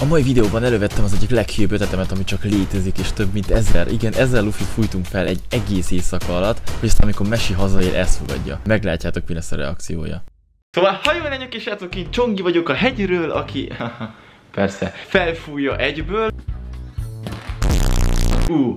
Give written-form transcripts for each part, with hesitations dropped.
A mai videóban elővettem az egyik leghülyébb ötletemet, ami csak létezik, és több mint 1000. Igen, 1000 lufit fújtunk fel egy egész éjszaka alatt, és aztán amikor Messi hazaér, elfogadja. Meglátjátok, mi lesz a reakciója. Szóval, ha jól legyek, és srácok, én Csongi vagyok a hegyről, aki... persze, felfújja egyből.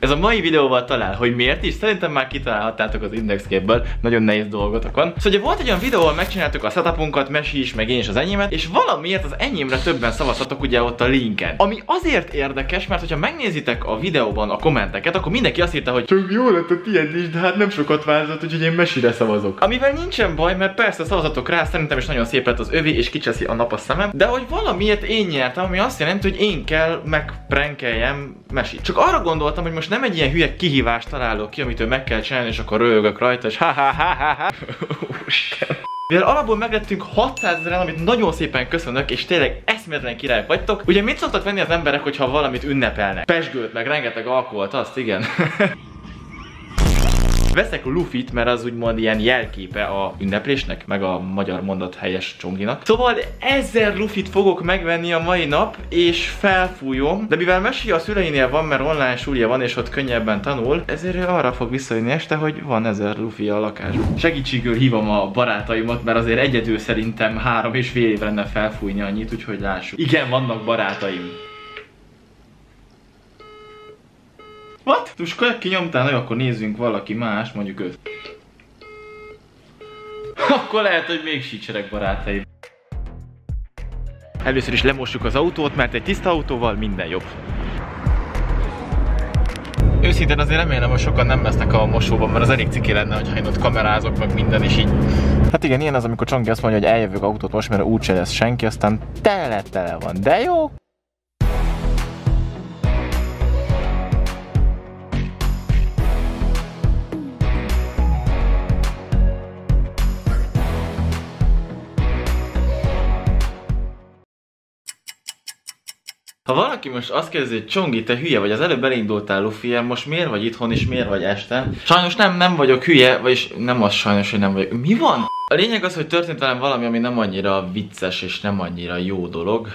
Ez a mai videóval talál, hogy miért is, szerintem már kitalálhattátok az indexképből, nagyon nehéz dolgotokon. Szóval ugye volt egy olyan videó, ahol megcsináltuk a setupunkat, Messi is, meg én is az enyémet, és valamiért az enyémre többen szavaztatok ugye ott a linken. Ami azért érdekes, mert hogyha megnézitek a videóban a kommenteket, akkor mindenki azt írta, hogy csak jó lett a tiéd is, de hát nem sokat változott, úgyhogy én Messi-re szavazok. Amivel nincsen baj, mert persze szavazatok rá, szerintem is nagyon szép lett az övé, és kicseszi a nap a szemem, de hogy valamiért én nyertem, ami azt jelenti, hogy én kell megprenkeljem Messi. Csak arra gondoltam, hogy most nem egy ilyen hülye kihívást találok ki, amit ő meg kell csinálni, és akkor röhögök rajta, és ha-ha-ha-ha-ha. Mivel alapból meglettünk 600 ezeren, amit nagyon szépen köszönök, és tényleg eszméletlen királyok vagytok. Ugye mit szoktak venni az emberek, hogyha valamit ünnepelnek? Pesgőt, meg rengeteg alkoholt, azt igen. Veszek lufit, mert az úgymond ilyen jelképe a ünneplésnek, meg a magyar mondat helyes Csonginak. Szóval 1000 lufit fogok megvenni a mai nap, és felfújom. De mivel Messi a szüleinél van, mert online súlya van, és ott könnyebben tanul, ezért arra fog visszajönni este, hogy van 1000 lufi a lakásban. Segítségül hívom a barátaimat, mert azért egyedül szerintem 3,5 év lenne felfújni annyit, úgyhogy lássuk. Igen, vannak barátaim. What? Tuskajak kinyomtál, hogy akkor nézzünk valaki más, mondjuk őt. Akkor lehet, hogy még sícserek barátaim. Először is lemossuk az autót, mert egy tiszta autóval minden jobb. Őszintén azért remélem, hogy sokan nem lesznek a mosóban, mert az elég ciki lenne, hogyha én ott kamerázok, meg minden is így. Hát igen, ilyen az, amikor Csongi azt mondja, hogy eljövök autót most, mert úgyse lesz senki, aztán tele van, de jó? Ha valaki most azt kérdezi, hogy Csongi, te hülye vagy, az előbb elindultál lufi, most miért vagy itthon és miért vagy este? Sajnos nem vagyok hülye, vagyis nem az sajnos, hogy nem vagyok. Mi van? A lényeg az, hogy történt velem valami, ami nem annyira vicces és nem annyira jó dolog.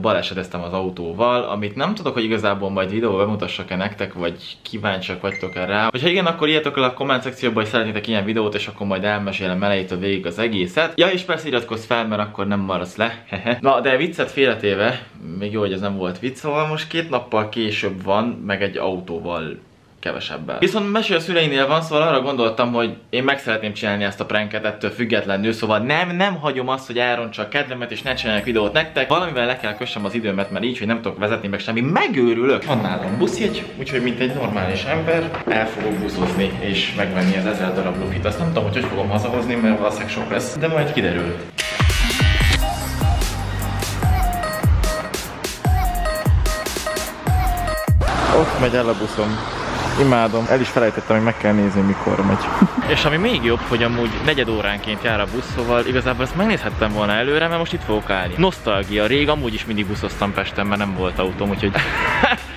Baleseteztem az autóval, amit nem tudok, hogy igazából majd videóban bemutassak-e nektek, vagy kíváncsiak vagytok-e rá. Hogyha igen, akkor írjatok el a komment szekcióba, hogy szeretnétek ilyen videót, és akkor majd elmesélem elejétől végig az egészet. Ja, és persze iratkozz fel, mert akkor nem maradsz le. Na, de viccet félretéve, még jó, hogy ez nem volt vicc, szóval most 2 nappal később van, meg egy autóval kevesebben. Viszont Messi a szüleinél van, szóval arra gondoltam, hogy én meg szeretném csinálni ezt a pranket ettől függetlenül, szóval nem hagyom azt, hogy elrontsa a kedvemet és ne csináljak videót nektek. Valamivel le kell kössem az időmet, mert így, hogy nem tudok vezetni meg semmi, megőrülök. Van nálam buszjegy, úgyhogy mint egy normális ember el fogok buszozni és megvenni az 1000 darab lufit. Azt nem tudom, hogy fogom hazahozni, mert valószínűleg sok lesz, de majd kiderül. Ott megy el a buszom. Imádom, el is felejtettem, hogy meg kell nézni, mikor megy. És ami még jobb, hogy amúgy 4 óránként jár a busz, szóval igazából ezt megnézhettem volna előre, mert most itt fogok állni. Nosztalgia, rég amúgy is mindig buszoztam Pesten, mert nem volt autóm, úgyhogy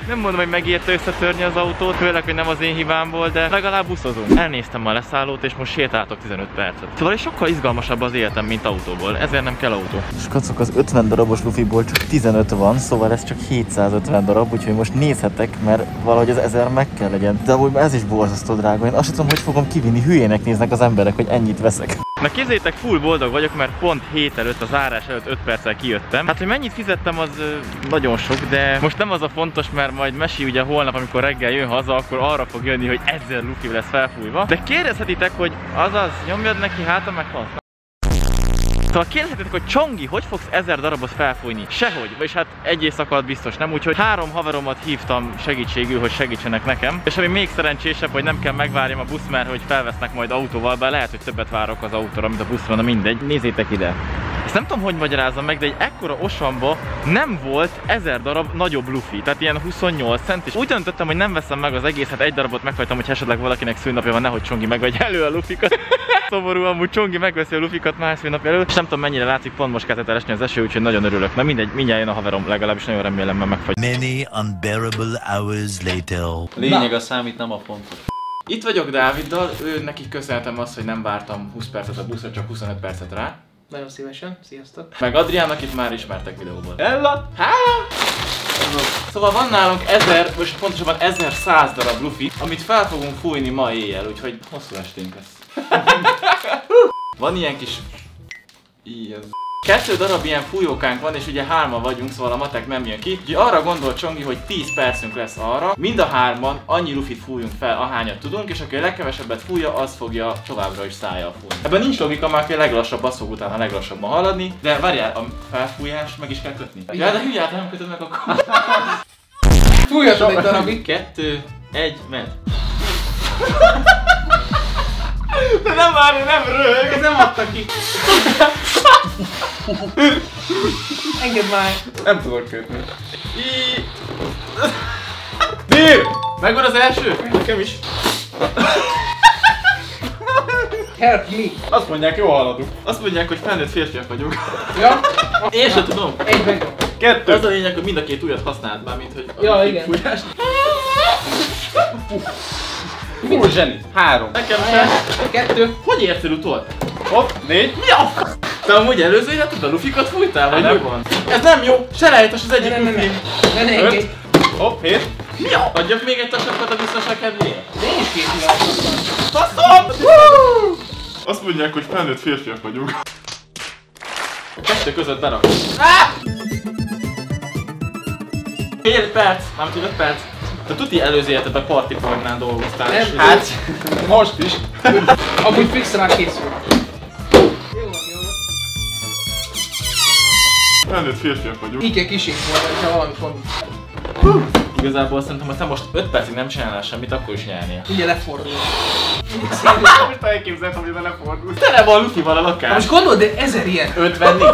nem mondom, hogy megérte összetörni az autót, főleg, hogy nem az én hibám volt, de legalább buszozunk. Elnéztem a leszállót, és most sétáltok 15 percet. Szóval is sokkal izgalmasabb az életem, mint autóból, ezért nem kell autó. És kacok, az 50 darabos lufiból csak 15 van, szóval ez csak 750 darab, úgyhogy most nézhetek, mert valahogy az 1000 meg kell legyen. De amúgy ez is borzasztó drága, én azt tudom, hogy fogom kivinni, hülyének néznek az emberek, hogy ennyit veszek. Na képzeljétek, full boldog vagyok, mert pont 7 előtt, az árás előtt 5 perccel kijöttem. Hát, hogy mennyit fizettem, az nagyon sok, de most nem az a fontos, mert majd Messi ugye holnap, amikor reggel jön haza, akkor arra fog jönni, hogy 1000 lufi lesz felfújva. De kérdezhetitek, hogy azaz, nyomjad neki, hát a meghalsz. Szóval kérdezhetitek, hogy Csongi, hogy fogsz 1000 darabot felfújni? Sehogy, vagyis hát egy éjszak alatt biztos nem, úgyhogy 3 haveromat hívtam segítségül, hogy segítsenek nekem. És ami még szerencsésebb, hogy nem kell megvárjam a busz, mert hogy felvesznek majd autóval, bár lehet, hogy többet várok az autóra, mint a buszban, de mindegy. Nézzétek ide! Ezt nem tudom, hogy magyarázom meg, de egy ekkora osamba nem volt 1000 darab nagyobb lufi, tehát ilyen 28 cent, és úgy döntöttem, hogy nem veszem meg az egészet, egy darabot meghagytam, hogy esetleg valakinek szünnapja van, nehogy Csongi megvegye elő a lufikat. Szomorú, amúgy Csongi megveszi a lufikat más szünnapja elő, és nem tudom, mennyire látszik, pont most kezdett el esni az eső, úgyhogy nagyon örülök. Na mindegy, mindjárt jön a haverom, legalábbis nagyon remélem, mert megfagy. Lényeg a számít, nem a fontos. Itt vagyok Dáviddal, ő neki köszönhetem azt, hogy nem vártam 20 percet a buszra, csak 25 percet rá. Nagyon szívesen, sziasztok! Meg Adrián, akit már ismertek videóból. Ella! Há! Szóval van nálunk 1000, most pontosabban 1100 darab lufi, amit fel fogunk fújni ma éjjel, úgyhogy hosszú esténk lesz. Van ilyen kis... ilyen... 2 darab ilyen fújókánk van, és ugye 3-an vagyunk, szóval a matek nem jön ki. Úgyhogy arra gondolt Csongi, hogy 10 percünk lesz arra, mind a 3-an annyi lufit fújunk fel, ahányat tudunk, és aki a legkevesebbet fújja, az fogja továbbra is szájjal fújni. Ebben nincs logika, már aki a leglassabb, az fog utána a leglassabban haladni, de várjál, a felfújást meg is kell kötni. Ja, de hülyát nem kötöd meg akkor. Fújjatod egy darabig. 2, 1, ment. De nem várj, nem röhög, ez nem adta ki. Engedd már! Nem tudok kötni. Dír! Megvan az első? Nekem is. Help me! Azt mondják, jól haladunk. Azt mondják, hogy felnőtt férfiak vagyunk. Ja? Én sem tudom. Egyben. 2. Az a lényeg, hogy mind a 2 ujjat használd már, mint hogy... Ja, igen. Fújás. Hú, zseni. 3. Nekem sem. 2. Hogy értél utol? Hopp, 4. Mi a f***? Te amúgy előző életed a lufikat fújtál, vagy mi van? Ez nem jó! Selejtes az egyik lufi! Ne, 5. Hopp, 7. Mi a? Adjak még egy tasakat a biztonság kedvéért? Én is 2 faszom! Azt mondják, hogy felnőtt férfiak vagyunk. A 2 között berak. Fél perc! Mármint, hogy 5 perc. Te tuti előző életedben parti programnál dolgoztál. Nem, hát... Most is. Amúgy fixen már készül. Felnőtt férfiak vagyunk. Így egy kiség volt, ha valami fog. Igazából szerintem, ha te most 5 percig nem csinálnál semmit, akkor is nyernél. Ugye lefordul. Most elképzeltem, hogy belefordul. Tele van lufival a lakás. Most gondolod, de 1000 ilyen. 50-ig?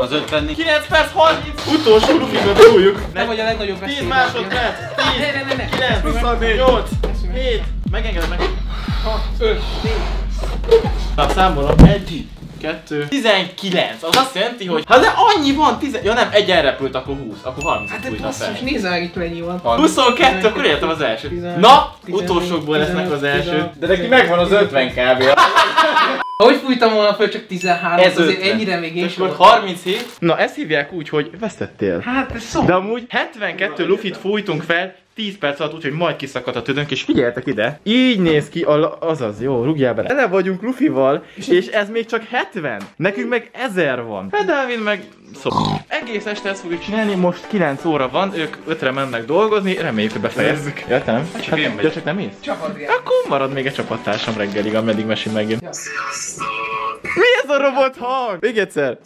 Az 50-ig. 9 perc 30. Utolsó lufikat túljuk. Nem vagy a legnagyobb veszély. 10 másodperc. 10, 9, 8, 7. Megengedem meg. 6, 5, 4. Na, számolom. 1, 2, 19, az azt jelenti, hogy ha de annyi van, 10, ja nem, egy elrepült, akkor 20, akkor 30 hát fújta fel. Hát nézd meg, itt mennyi van. 22, akkor éltem az elsőt. 15, na, 15, utolsókból 15, lesznek az elsőt. De neki megvan az 50 kb. Ahogy fújtam volna föl, csak 13, ez azért 50. Ennyire még én volt 37. Na, ezt hívják úgy, hogy vesztettél. Hát ez szó. De amúgy 72 lufit fújtunk fel, 10 perc alatt, úgyhogy majd kiszakadt a tüdőnk, és figyeltek ide. Így néz ki a... azaz, jó, rúgjál bele. Tele vagyunk lufival, és ez még csak 70. Nekünk meg 1000 van. Hát Dávid meg... szóval. Egész este ezt fogjuk csinálni, most 9 óra van, ők 5-re mennek dolgozni, reméljük, hogy befejezzük. Ja, te nem? Hát, ja, csak nem ész? Csak Adrián. Akkor marad még egy csapattársam reggelig, ameddig Messi megjön. Ja. Mi ez a robot hang? Még egyszer.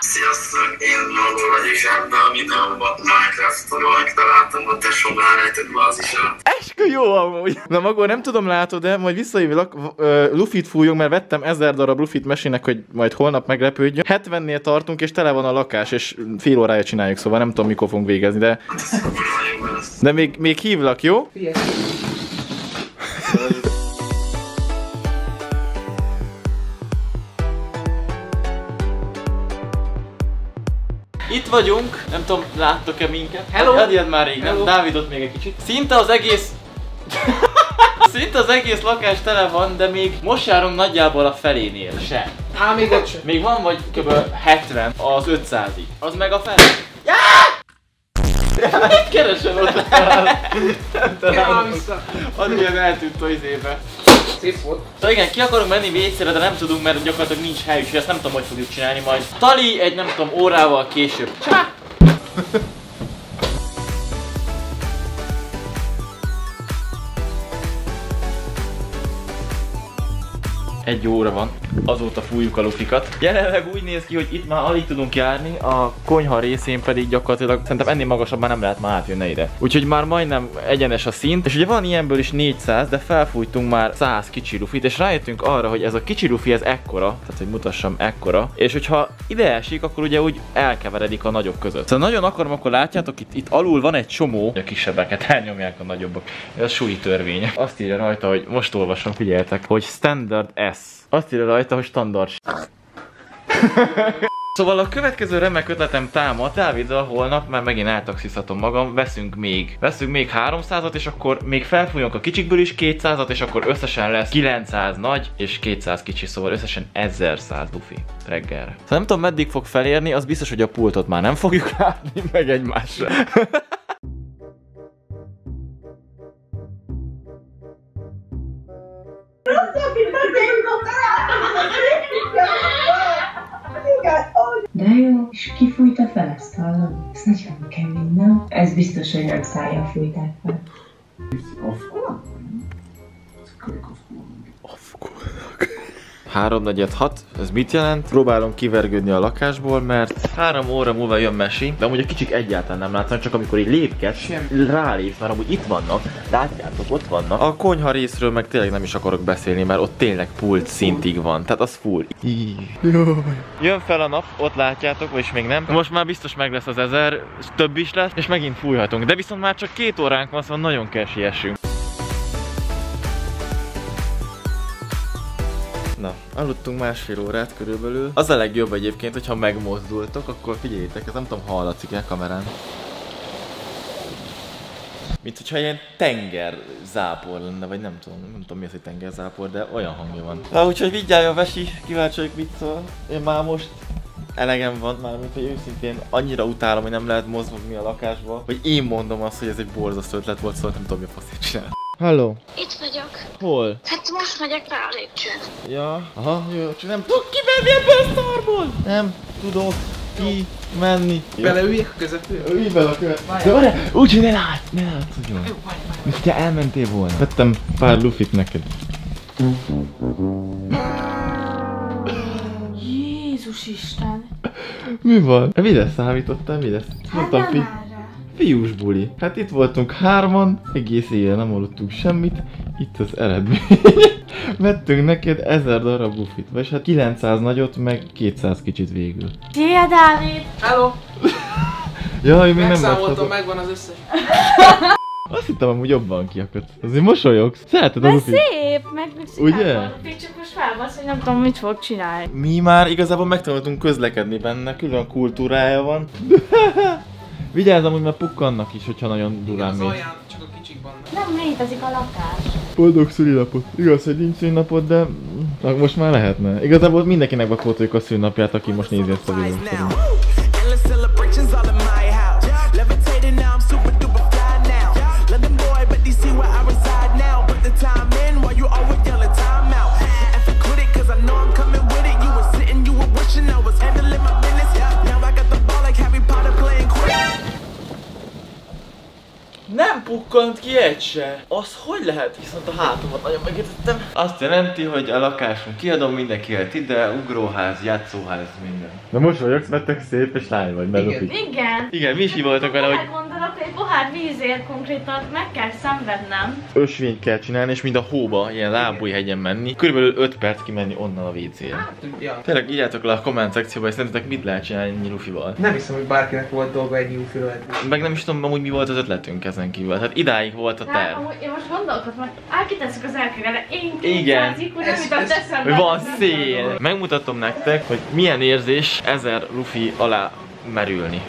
Sziasztok, én Magor vagyok, ebben mindenhova Minecraft-tól megtaláltam a tesóm elrejtett bázisát. Eskü jó amúgy! Na Magor, nem tudom, látod, de majd visszajövök, lufit fújunk, mert vettem 1000 darab lufit Mesinek, hogy majd holnap meglepődjön. 70-nél tartunk, és tele van a lakás, és fél órája csináljuk, szóval nem tudom, mikor fogunk végezni, de... De még hívlak, jó? Itt vagyunk, nem tudom, láttok-e minket? Hello! Adjad már rég, nem? Dávidot még egy kicsit. Szinte az egész lakás tele van, de még most járunk nagyjából a felénél sem. Á, még ott sem. Még van vagy kb. 70 az 500-ig. Az meg a felé. Jaaaaaaah! Itt keresem ott találom. Adjad eltűnt a izébe. Szép volt. Szóval igen, ki akarunk menni vécére, de nem tudunk, mert gyakorlatilag nincs hely, és ezt nem tudom, hogy fogjuk csinálni majd. Tali egy, nem tudom, órával később. Csá! Egy óra van, azóta fújjuk a lufikat. Jelenleg úgy néz ki, hogy itt már alig tudunk járni, a konyha részén pedig gyakorlatilag szerintem ennél magasabb már nem lehet már átjönni ide. Úgyhogy már majdnem egyenes a szint, és ugye van ilyenből is 400, de felfújtunk már 100 kicsi lufit, és rájöttünk arra, hogy ez a kicsi lufi ez ekkora, tehát hogy mutassam, ekkora, és hogyha ide esik, akkor ugye úgy elkeveredik a nagyobb között. Szóval nagyon akarom, akkor látjátok, itt alul van egy csomó, a kisebbeket elnyomják a nagyobbak. Ez a súlyi törvény. Azt írja rajta, hogy most olvasom, figyeltek, hogy standard S. Azt írja rajta, hogy standard. Szóval a következő remek ötletem támad, Dáviddal holnap már megint eltaxizhatom magam, veszünk még 300-at, és akkor még felfújunk a kicsikből is 200-at, és akkor összesen lesz 900 nagy és 200 kicsi, szóval összesen 1100 bufi reggelre. Szóval nem tudom, meddig fog felérni, az biztos, hogy a pultot már nem fogjuk látni, meg egymásra. De jó, és ki fújta fel ezt, hallom? Ez nagyon kemény, nem? Ez biztos, hogy nem szájjal fújták fel. Afkulnak. 3-4-6, ez mit jelent? Próbálom kivergődni a lakásból, mert 3 óra múlva jön Messi, de amúgy a kicsik egyáltalán nem látszanak, csak amikor így lépkedsz, rálépsz, mert amúgy itt vannak, látjátok, ott vannak. A konyha részről meg tényleg nem is akarok beszélni, mert ott tényleg pult szintig van, tehát az full. Jön fel a nap, ott látjátok, vagyis még nem. Most már biztos meg lesz az 1000, több is lesz, és megint fújhatunk, de viszont már csak 2 óránk van, szóval nagyon kell siessünk. Na, aludtunk másfél órát körülbelül. Az a legjobb egyébként, hogyha megmozdultok, akkor figyeljétek, ez nem tudom, hallatszik-e kamerán. Mint hogyha ilyen tengerzápor lenne, vagy nem tudom mi az, hogy tengerzápor, de olyan hangja van. Na, úgyhogy vigyálljon Vesi, kíváncsi vagyok, mit szól. Én már most elegem van, mármint, hogy őszintén annyira utálom, hogy nem lehet mozogni a lakásba, hogy én mondom azt, hogy ez egy borzasztó ötlet volt, szóval nem tudom, mi a faszét csinálni. Halló? Itt vagyok. Hol? Hát most megyek rá a lépcsőn. Ja, aha, jó, csak nem tudok kimenni ebből a szarból! Nem tudok kimenni. Beleüljek a közepébe? Ülj bele a közepébe. De várjál, úgyhogy ne látszódjon. Jó, várj. Mint te elmentél volna. Vettem pár lufit neked. Jézus Isten. Mi van? Mire számítottál, mire? Mondtam, hát nem. Fiús buli. Hát itt voltunk 3-an, egész éjjel nem aludtunk semmit, itt az eredmény. Vettünk neked 1000 darab bufit, vagyis hát 900 nagyot, meg 200 kicsit végül. Szia Dávid! Hello! Jaj, még nem láthatok. Megvan az összes. Azt hittem amúgy jobban kiakadt. Azért mosolyogsz. Szereted a bufit? Szép, megműszik. Ugye? Csak most felbasz, hogy nem tudom, mit fog csinálni. Mi már igazából megtanultunk közlekedni benne, külön kultúrája van. Vigyázz amúgy, mert pukkannak is, hogyha nagyon durán mész. Olyan, csak a kicsik vannak. Nem létezik a lakás. Boldog szülinapot. Igaz, hogy nincs szülinapod, de most már lehetne. Igazából mindenkinek befoltoljuk a szülinapját, aki most nézi ezt a videót. Nem pukkant ki egy se. Az hogy lehet? Viszont a hátomat nagyon megértettem. Azt jelenti, hogy a lakásunk kiadom, mindenki élt ide, ugróház, játszóház, minden. Na most vagyok, beteg szép és lány vagy, melopik. Igen. Igen, mi is hívoltak vele, hogy... Gondolok, egy pohár vízért konkrétan meg kell szenvednem. Ösvényt kell csinálni, és mind a hóba, ilyen lábújhegyen menni. Körülbelül 5 perc kimenni onnan a WC-re. Hát, ja. Tényleg írjátok le a komment szekcióba, és szerintetek mit lehet csinálni ennyi lufival. Nem hiszem, hogy bárkinek volt dolga egy lufival. Meg nem is tudom, amúgy mi volt az ötletünk ezen kívül. Hát idáig volt a terv. Hát, én most gondolkodom, elkitesszük az elkére, de én kicsázik, hogy nem teszem. Van szél. Megmutatom nektek, hogy milyen érzés 1000 lufi alá merülni.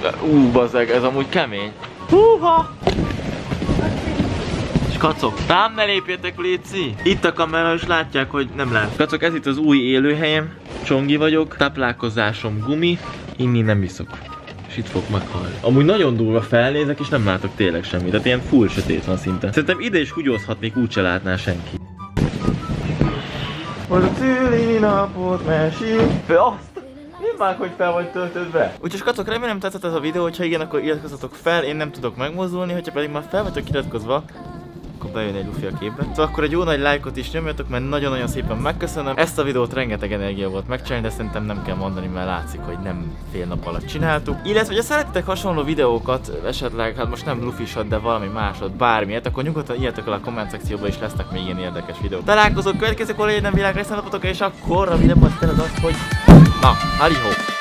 Bazzeg, ez amúgy kemény. Húha! És kacok, rám ne lépjetek, léci! Itt a kamera is látják, hogy nem lát. Kacok, ez itt az új élőhelyem. Csongi vagyok, táplálkozásom gumi. Inni nem iszok. És itt fog meghalni. Amúgy nagyon durva felnézek, és nem látok tényleg semmit. Tehát ilyen full sötét van szinte. Szerintem ide is húgyózhatnék, úgyse látná senki. Most a szülinapot mesélj. Már, hogy fel vagy töltődve. Úgyhogy kacok, remélem tetszett ez a videó, hogyha igen, akkor iratkozzatok fel, én nem tudok megmozdulni, hogyha pedig már fel vagytok iratkozva, akkor bejön egy lufi a képbe. Szóval akkor egy jó nagy lájkot is nyomjatok, mert nagyon-nagyon szépen megköszönöm. Ezt a videót rengeteg energia volt megcsinálni, de szerintem nem kell mondani, mert látszik, hogy nem fél nap alatt csináltuk. Illetve, hogyha szerettek hasonló videókat, esetleg, hát most nem lufisat, de valami másod, bármilyet, akkor nyugodtan írjatok el a komment szekcióba, és lesznek még ilyen érdekes videók. Találkozok következő kollégium világrész napotok, és akkor a videóban az, hogy na, halihó!